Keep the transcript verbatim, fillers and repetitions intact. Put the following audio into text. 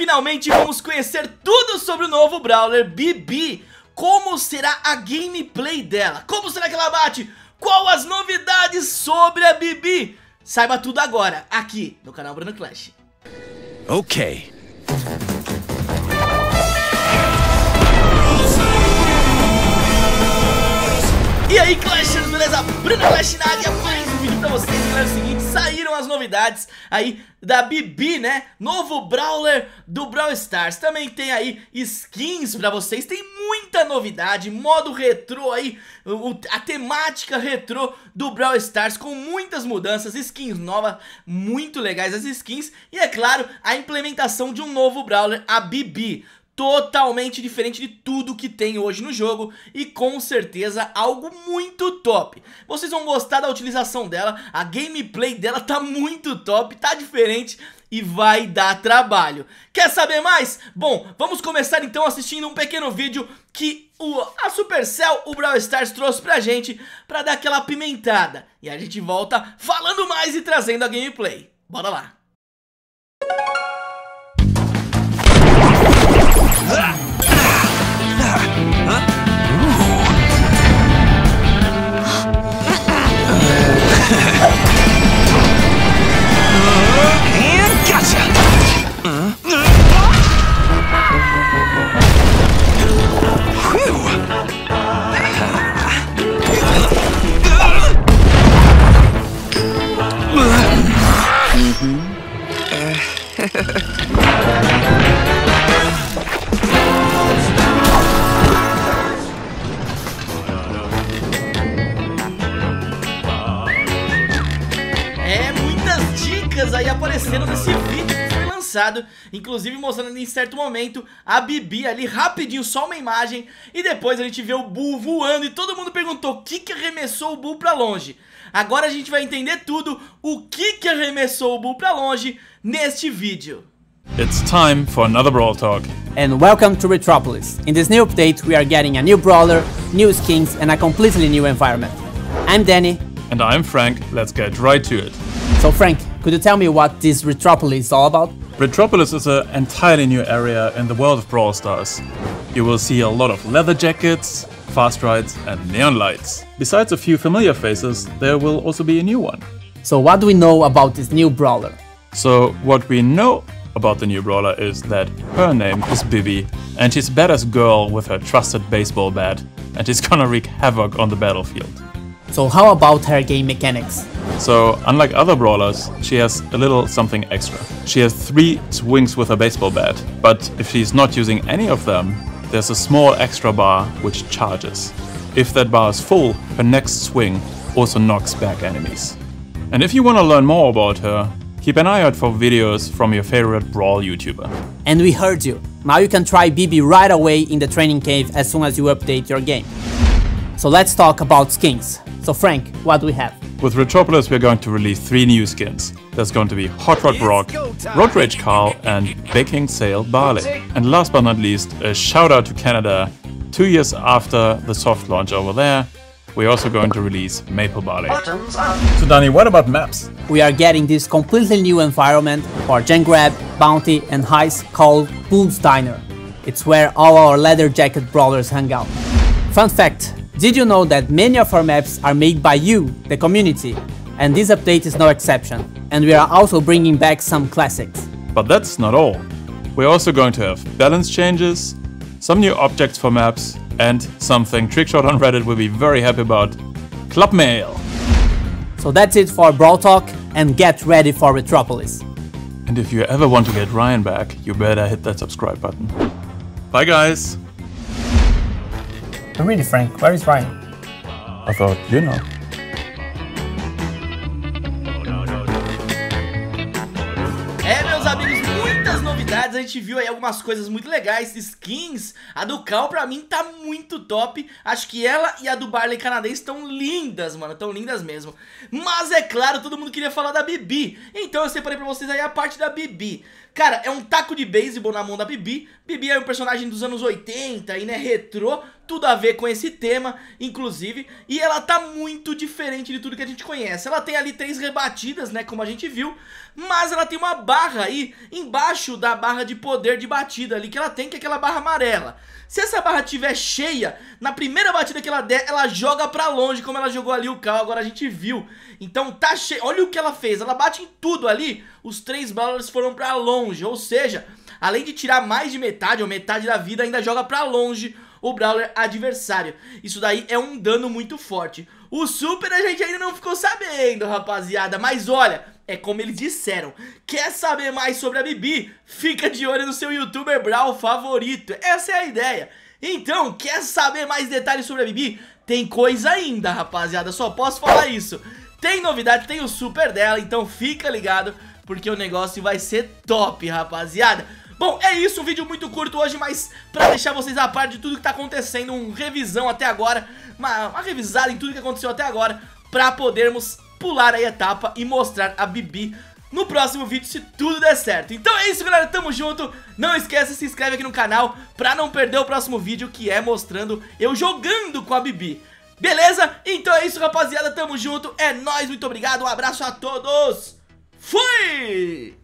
finalmente vamos conhecer tudo sobre o novo Brawler Bibi. Como será a gameplay dela? Como será que ela bate? Qual as novidades sobre a Bibi? Saiba tudo agora, aqui no canal Bruno Clash. Ok. E aí, Clashers, beleza? Bruno Clash na área, mais um vídeo pra vocês, galera. É o seguinte, saíram as novidades aí da Bibi, né? Novo Brawler do Brawl Stars. Também tem aí skins pra vocês, tem muita novidade, modo retrô aí, a temática retrô do Brawl Stars com muitas mudanças, skins novas, muito legais as skins. E é claro, a implementação de um novo Brawler, a Bibi. Totalmente diferente de tudo que tem hoje no jogo e com certeza algo muito top. Vocês vão gostar da utilização dela, a gameplay dela tá muito top, tá diferente e vai dar trabalho. Quer saber mais? Bom, vamos começar então assistindo um pequeno vídeo que o, a Supercell, o Brawl Stars trouxe pra gente pra dar aquela pimentada. E a gente volta falando mais e trazendo a gameplay. Bora lá! Inclusive mostrando em certo momento a Bibi ali rapidinho, só uma imagem. E depois a gente vê o Bull voando e todo mundo perguntou o que que arremessou o Bull pra longe. Agora a gente vai entender tudo o que que arremessou o Bull pra longe neste vídeo. It's time for another Brawl Talk. And welcome to Retropolis. In this new update we are getting a new brawler, new skins and a completely new environment. I'm Danny. And I'm Frank. Let's get right to it. So Frank, could you tell me what this Retropolis is all about? Retropolis is an entirely new area in the world of Brawl Stars. You will see a lot of leather jackets, fast rides and neon lights. Besides a few familiar faces, there will also be a new one. So what do we know about this new brawler? So what we know about the new brawler is that her name is Bibi and she's a badass girl with her trusted baseball bat and she's gonna wreak havoc on the battlefield. So how about her game mechanics? So, unlike other brawlers, she has a little something extra. She has three swings with her baseball bat, but if she's not using any of them, there's a small extra bar which charges. If that bar is full, her next swing also knocks back enemies. And if you want to learn more about her, keep an eye out for videos from your favorite Brawl YouTuber. And we heard you. Now you can try Bibi right away in the training cave as soon as you update your game. So let's talk about skins. So Frank, what do we have? With Retropolis we're going to release three new skins. There's going to be Hot Rod Rock, Road Rage Carl and Baking Sail Barley. And last but not least, a shout out to Canada. Two years after the soft launch over there, we're also going to release Maple Barley. So Danny, what about maps? We are getting this completely new environment for Gen Grab, Bounty and Heist called Boom's Diner. It's where all our leather jacket brawlers hang out. Fun fact. Did you know that many of our maps are made by you, the community? And this update is no exception. And we are also bringing back some classics. But that's not all. We're also going to have balance changes, some new objects for maps, and something TrickShot on Reddit will be very happy about, Clubmail. So that's it for Brawl Talk, and get ready for Retropolis. And if you ever want to get Ryan back, you better hit that subscribe button. Bye guys! Really, Frank, where is Ryan? I thought, you know. É, meus amigos, muitas novidades. A gente viu aí algumas coisas muito legais, skins. A do Cal, pra mim, tá muito top. Acho que ela e a do Barley canadense estão lindas, mano. Estão lindas mesmo. Mas, é claro, todo mundo queria falar da Bibi. Então, eu separei pra vocês aí a parte da Bibi. Cara, é um taco de beisebol na mão da Bibi. Bibi é um personagem dos anos oitenta e, né, retrô, tudo a ver com esse tema, inclusive. E ela tá muito diferente de tudo que a gente conhece. Ela tem ali três rebatidas, né, como a gente viu, mas ela tem uma barra aí embaixo da barra de poder de batida ali que ela tem, que é aquela barra amarela. Se essa barra tiver cheia, na primeira batida que ela der, ela joga pra longe, como ela jogou ali o Carl, agora a gente viu. Então tá cheia, olha o que ela fez, ela bate em tudo ali, os três balas foram pra longe, ou seja, além de tirar mais de metade ou metade da vida, ainda joga pra longe o Brawler adversário. Isso daí é um dano muito forte. O Super a gente ainda não ficou sabendo, rapaziada, mas olha, é como eles disseram. Quer saber mais sobre a Bibi? Fica de olho no seu youtuber Brawl favorito, essa é a ideia. Então, quer saber mais detalhes sobre a Bibi? Tem coisa ainda, rapaziada, só posso falar isso. Tem novidade, tem o Super dela, então fica ligado, porque o negócio vai ser top, rapaziada. Bom, é isso, um vídeo muito curto hoje, mas pra deixar vocês a par de tudo que tá acontecendo, uma revisão até agora, uma, uma revisada em tudo que aconteceu até agora, pra podermos pular aí a etapa e mostrar a Bibi no próximo vídeo, se tudo der certo. Então é isso, galera, tamo junto, não esquece, se inscreve aqui no canal pra não perder o próximo vídeo, que é mostrando eu jogando com a Bibi. Beleza? Então é isso, rapaziada, tamo junto, é nóis, muito obrigado, um abraço a todos, fui!